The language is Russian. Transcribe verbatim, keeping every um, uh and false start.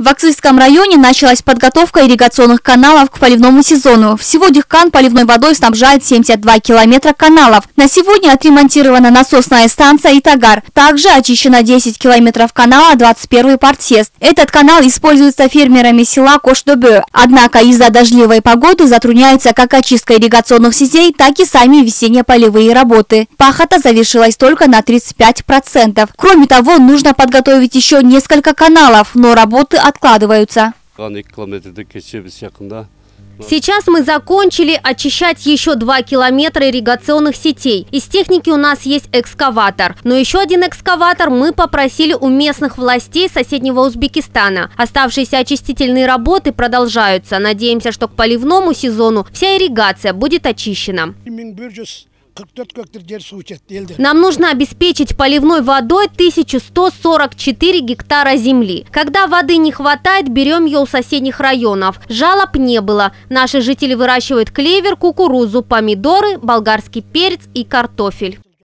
В Аксыйском районе началась подготовка ирригационных каналов к поливному сезону. Всего Дихкан поливной водой снабжает семьдесят два километра каналов. На сегодня отремонтирована насосная станция «Итагар». Также очищено десять километров канала двадцать первый партсест. Этот канал используется фермерами села Кош-Добо. Однако из-за дождливой погоды затрудняется как очистка ирригационных сетей, так и сами весенние полевые работы. Пахота завершилась только на тридцать пять процентов. Кроме того, нужно подготовить еще несколько каналов, но работы отказываются. откладываются. Сейчас мы закончили очищать еще два километра ирригационных сетей. Из техники у нас есть экскаватор. Но еще один экскаватор мы попросили у местных властей соседнего Узбекистана. Оставшиеся очистительные работы продолжаются. Надеемся, что к поливному сезону вся ирригация будет очищена. Нам нужно обеспечить поливной водой тысячу сто сорок четыре гектара земли. Когда воды не хватает, берем ее у соседних районов. Жалоб не было. Наши жители выращивают клевер, кукурузу, помидоры, болгарский перец и картофель.